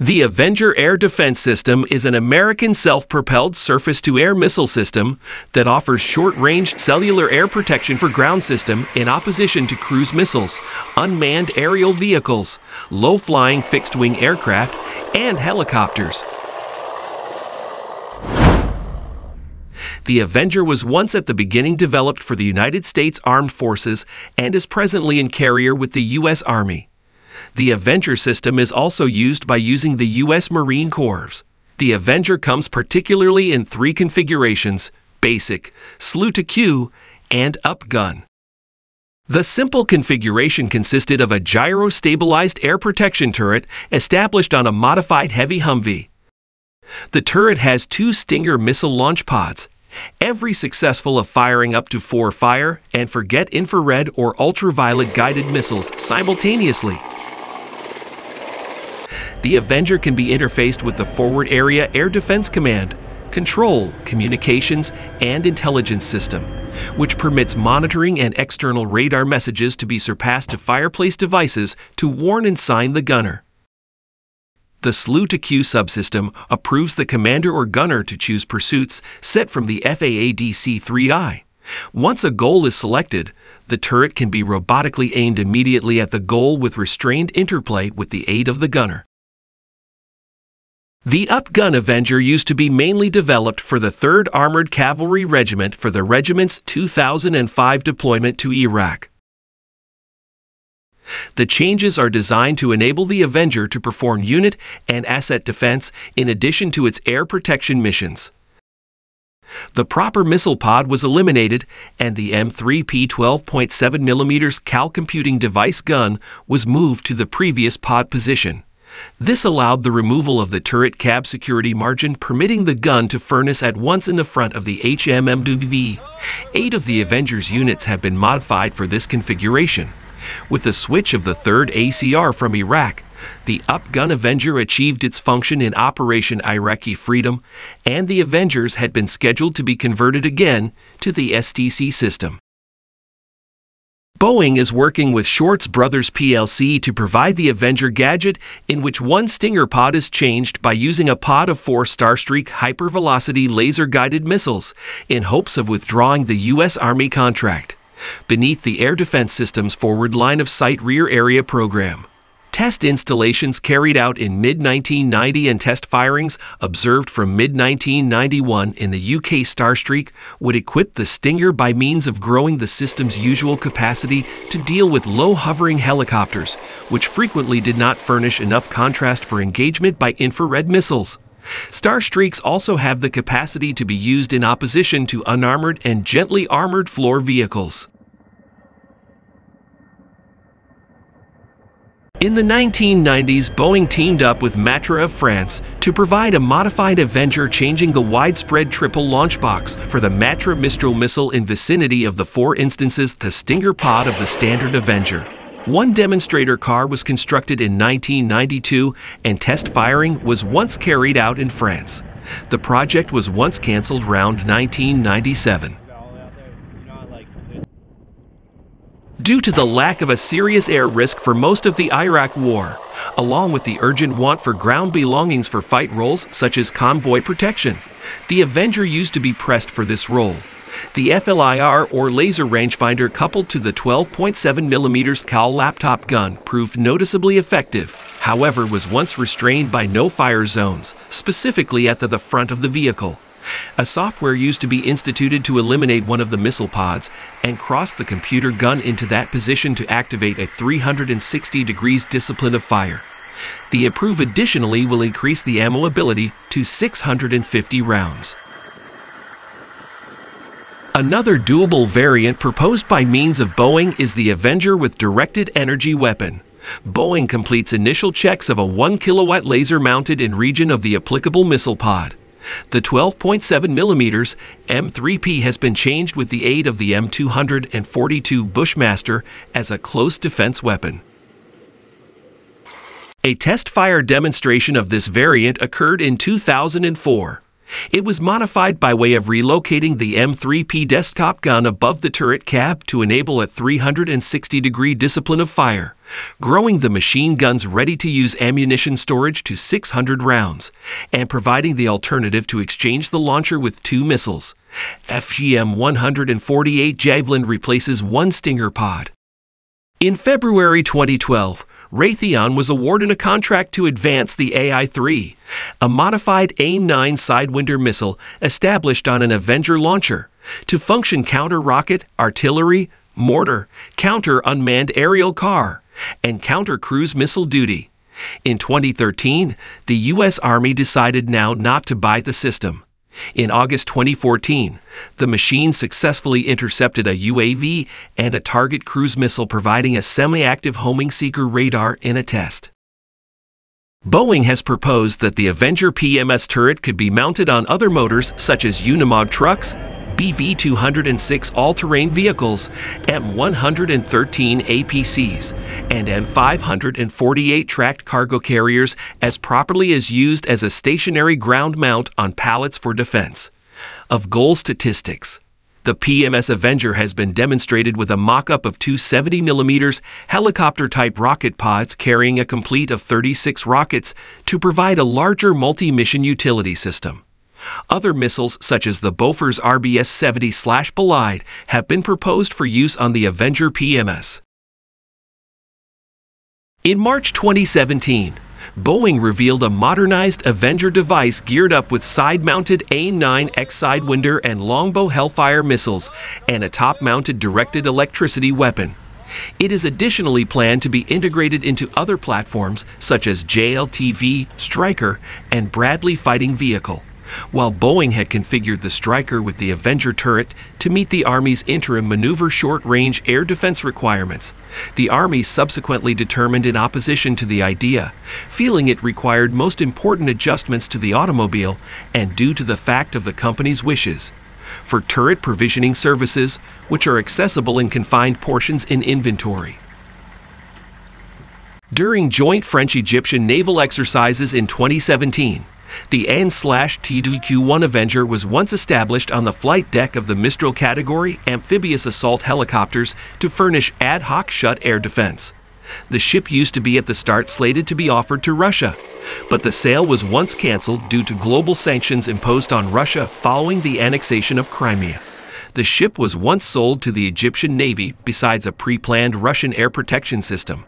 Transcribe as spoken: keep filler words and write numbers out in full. The Avenger Air Defense System is an American self-propelled surface-to-air missile system that offers short-range cellular air protection for ground system in opposition to cruise missiles, unmanned aerial vehicles, low-flying fixed-wing aircraft, and helicopters. The Avenger was once at the beginning developed for the United States Armed Forces and is presently in carrier with the U S Army. The Avenger system is also used by using the U S Marine Corps. The Avenger comes particularly in three configurations: Basic, Slew to Q, and Upgun. The simple configuration consisted of a gyro-stabilized air protection turret established on a modified heavy Humvee. The turret has two Stinger missile launch pods, every successful of firing up to four fire and forget infrared or ultraviolet guided missiles simultaneously. The Avenger can be interfaced with the Forward Area Air Defense Command, Control, Communications, and Intelligence System, which permits monitoring and external radar messages to be surpassed to fireplace devices to warn and sign the gunner. The Slew to Q subsystem approves the commander or gunner to choose pursuits set from the F A A D C three I. Once a goal is selected, the turret can be robotically aimed immediately at the goal with restrained interplay with the aid of the gunner. The Upgun Avenger used to be mainly developed for the third Armored Cavalry Regiment for the regiment's two thousand five deployment to Iraq. The changes are designed to enable the Avenger to perform unit and asset defense in addition to its air protection missions. The proper missile pod was eliminated and the M three P twelve point seven millimeter Cal computing device gun was moved to the previous pod position. This allowed the removal of the turret cab security margin, permitting the gun to furnace at once in the front of the H M M W V. Eight of the Avenger's units have been modified for this configuration. With the switch of the third A C R from Iraq, the Upgun Avenger achieved its function in Operation Iraqi Freedom, and the Avengers had been scheduled to be converted again to the S T C system. Boeing is working with Shorts Brothers P L C to provide the Avenger gadget, in which one Stinger pod is changed by using a pod of four Starstreak hypervelocity laser-guided missiles in hopes of withdrawing the U S Army contract beneath the Air Defense Systems Forward Line of Sight Rear Area Program. Test installations carried out in mid nineteen ninety and test firings observed from mid nineteen ninety-one in the U K Starstreak would equip the Stinger by means of growing the system's usual capacity to deal with low-hovering helicopters, which frequently did not furnish enough contrast for engagement by infrared missiles. Starstreaks also have the capacity to be used in opposition to unarmored and gently armored floor vehicles. In the nineteen nineties, Boeing teamed up with Matra of France to provide a modified Avenger, changing the widespread triple launch box for the Matra Mistral missile in vicinity of the four instances the Stinger pod of the standard Avenger. One demonstrator car was constructed in nineteen ninety-two and test firing was once carried out in France. The project was once cancelled around nineteen ninety-seven. Due to the lack of a serious air risk for most of the Iraq War, along with the urgent want for ground belongings for fight roles such as convoy protection, the Avenger used to be pressed for this role. The F L I R or laser rangefinder coupled to the twelve point seven millimeter Cal laptop gun proved noticeably effective, however was once restrained by no-fire zones, specifically at the, the front of the vehicle. A software used to be instituted to eliminate one of the missile pods and cross the computer gun into that position to activate a three hundred sixty degrees discipline of fire. The improve additionally will increase the ammo ability to six hundred fifty rounds. Another doable variant proposed by means of Boeing is the Avenger with directed energy weapon. Boeing completes initial checks of a one kilowatt laser mounted in region of the applicable missile pod. The twelve point seven millimeter M three P has been changed with the aid of the M two forty-two Bushmaster as a close defense weapon. A test fire demonstration of this variant occurred in two thousand four. It was modified by way of relocating the M three P desktop gun above the turret cab to enable a three hundred sixty degree discipline of fire, growing the machine gun's ready-to-use ammunition storage to six hundred rounds, and providing the alternative to exchange the launcher with two missiles. F G M one forty-eight Javelin replaces one Stinger pod. In February twenty twelve, Raytheon was awarded a contract to advance the A I three, a modified A I M nine Sidewinder missile established on an Avenger launcher, to function counter-rocket, artillery, mortar, counter-unmanned aerial car, and counter-cruise missile duty. In twenty thirteen, the U S Army decided now not to buy the system. In August twenty fourteen, the machine successfully intercepted a U A V and a target cruise missile, providing a semi-active homing seeker radar in a test. Boeing has proposed that the Avenger P M S turret could be mounted on other motors such as Unimog trucks, B V two oh six all-terrain vehicles, M one thirteen A P Cs, and M five forty-eight tracked cargo carriers, as properly as used as a stationary ground mount on pallets for defense. Of goal statistics, the P M S Avenger has been demonstrated with a mock-up of two seventy millimeter helicopter-type rocket pods carrying a complete of thirty-six rockets to provide a larger multi-mission utility system. Other missiles, such as the Bofors R B S seventy slash Belide, have been proposed for use on the Avenger P M S. In March twenty seventeen, Boeing revealed a modernized Avenger device geared up with side-mounted A nine X Sidewinder and Longbow Hellfire missiles and a top-mounted directed electricity weapon. It is additionally planned to be integrated into other platforms such as J L T V, Stryker, and Bradley Fighting Vehicle, while Boeing had configured the Stryker with the Avenger turret to meet the Army's interim maneuver short-range air defense requirements. The Army subsequently determined in opposition to the idea, feeling it required most important adjustments to the automobile and due to the fact of the company's wishes for turret provisioning services, which are accessible in confined portions in inventory. During joint French-Egyptian naval exercises in twenty seventeen, the A N T two Q one Avenger was once established on the flight deck of the Mistral category amphibious assault helicopters to furnish ad hoc shut air defense. The ship used to be at the start slated to be offered to Russia, but the sale was once cancelled due to global sanctions imposed on Russia following the annexation of Crimea. The ship was once sold to the Egyptian Navy besides a pre-planned Russian air protection system.